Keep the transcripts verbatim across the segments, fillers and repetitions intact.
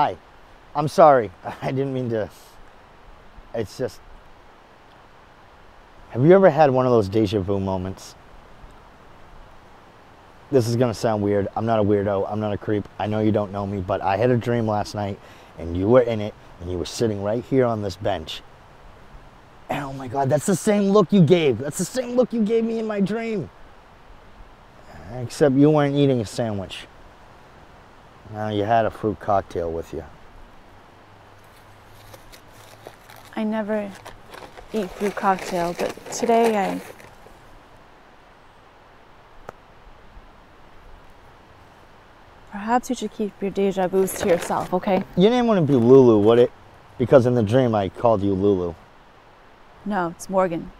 Hi, I'm sorry. I didn't mean to. It's just, have you ever had one of those deja vu moments? This is gonna sound weird. I'm not a weirdo, I'm not a creep. I know you don't know me, but I had a dream last night and you were in it and you were sitting right here on this bench. And oh my God, that's the same look you gave. That's the same look you gave me in my dream. Except you weren't eating a sandwich. No, you had a fruit cocktail with you. I never eat fruit cocktail, but today I... Perhaps you should keep your deja vu's to yourself, okay? Your name wouldn't be Lulu, would it? Because in the dream I called you Lulu. No, it's Morgan.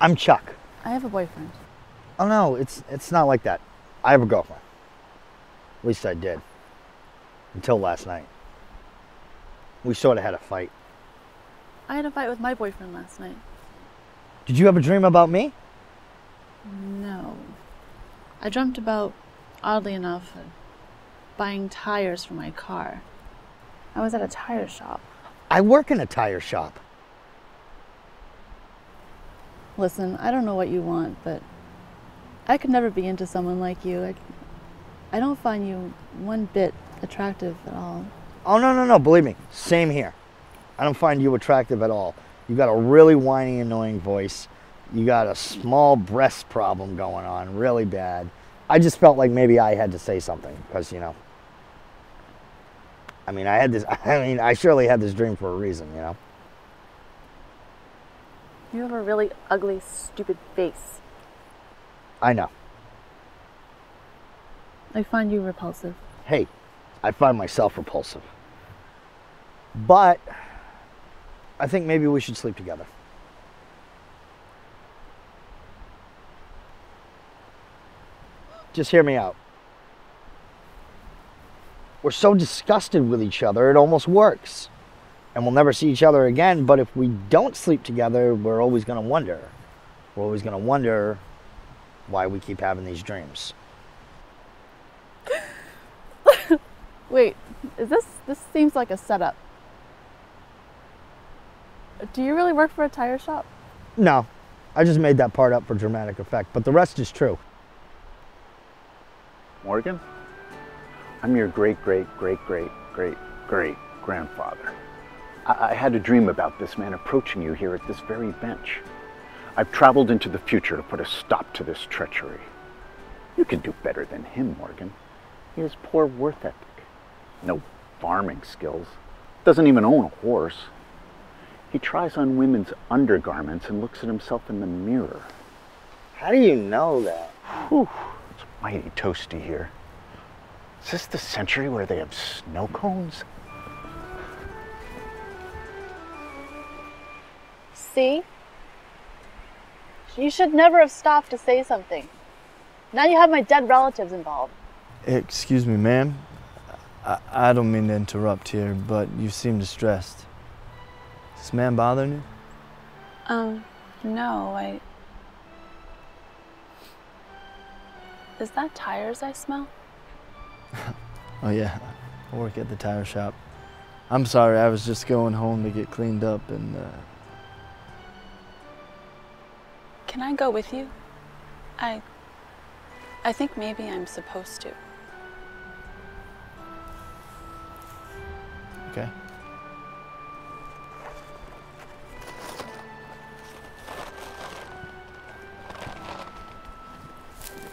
I'm Chuck. I have a boyfriend. Oh no, it's, it's not like that. I have a girlfriend. At least I did. Until last night. We sort of had a fight. I had a fight with my boyfriend last night. Did you have a dream about me? No. I dreamt about... Oddly enough, buying tires for my car. I was at a tire shop. I work in a tire shop. Listen, I don't know what you want, but I could never be into someone like you. I, I don't find you one bit attractive at all. Oh, no, no, no, believe me. Same here. I don't find you attractive at all. You got a really whiny, annoying voice. You got a small breast problem going on, really bad. I just felt like maybe I had to say something because, you know, I mean, I had this, I mean, I surely had this dream for a reason, you know? You have a really ugly, stupid face. I know. I find you repulsive. Hey, I find myself repulsive. But I think maybe we should sleep together. Just hear me out. We're so disgusted with each other, it almost works. And we'll never see each other again, but if we don't sleep together, we're always gonna wonder. We're always gonna wonder why we keep having these dreams. Wait, is this, this seems like a setup. Do you really work for a tire shop? No, I just made that part up for dramatic effect, but the rest is true. Morgan, I'm your great, great, great, great, great, great grandfather. I, I had a dream about this man approaching you here at this very bench. I've traveled into the future to put a stop to this treachery. You can do better than him, Morgan. He has poor worth ethic, no farming skills, doesn't even own a horse. He tries on women's undergarments and looks at himself in the mirror. How do you know that? Whew. Mighty toasty here. Is this the century where they have snow cones? See? You should never have stopped to say something. Now you have my dead relatives involved. Excuse me, ma'am. I, I don't mean to interrupt here, but you seem distressed. Is this man bothering you? Um, no, I... Is that tires I smell? Oh yeah, I work at the tire shop. I'm sorry, I was just going home to get cleaned up and... Uh... Can I go with you? I... I think maybe I'm supposed to. Okay.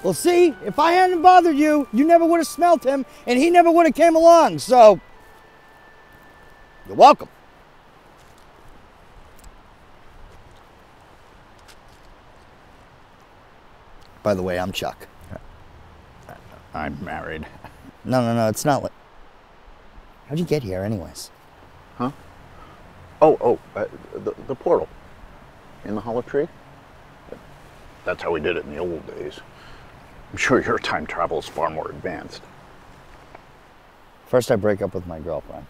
Well, see, if I hadn't bothered you, you never would have smelt him, and he never would have came along, so... You're welcome. By the way, I'm Chuck. I'm married. No, no, no, it's not like... How'd you get here, anyways? Huh? Oh, oh, uh, the, the portal. In the hollow tree? That's how we did it in the old days. I'm sure your time travel is far more advanced. First I break up with my girlfriend.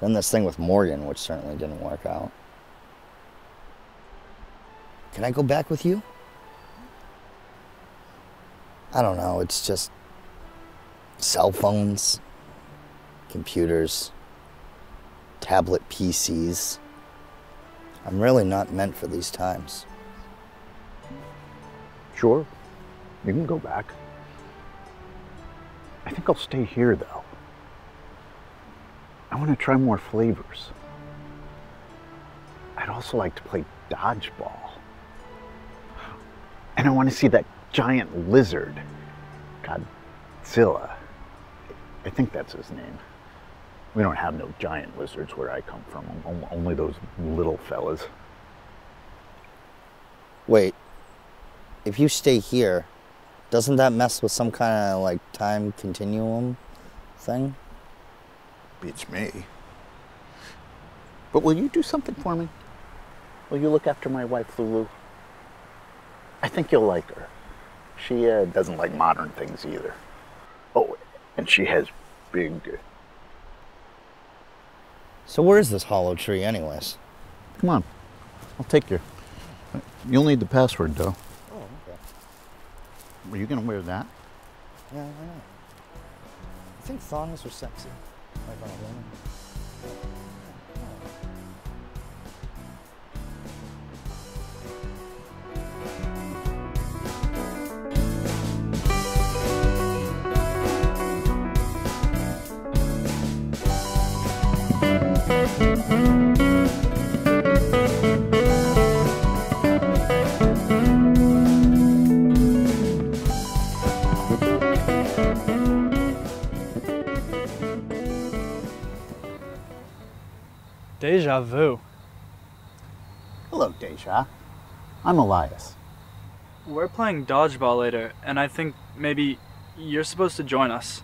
Then this thing with Morgan, which certainly didn't work out. Can I go back with you? I don't know, it's just... cell phones. computers, tablet P Cs. I'm really not meant for these times. Sure, you can go back. I think I'll stay here though. I want to try more flavors. I'd also like to play dodgeball. And I want to see that giant lizard, Godzilla. I think that's his name. We don't have no giant lizards where I come from, only those little fellas. Wait, if you stay here, doesn't that mess with some kind of like time continuum thing? Beats me. But will you do something for me? Will you look after my wife, Lulu? I think you'll like her. She uh, doesn't like modern things either. Oh, and she has big... So where is this hollow tree anyways? Come on, I'll take you. You'll need the password though. Oh, okay. Were you gonna wear that? Yeah, I know. I think thongs are sexy. Like on a woman. Deja vu. Hello, Deja. I'm Elias. We're playing dodgeball later, and I think maybe you're supposed to join us.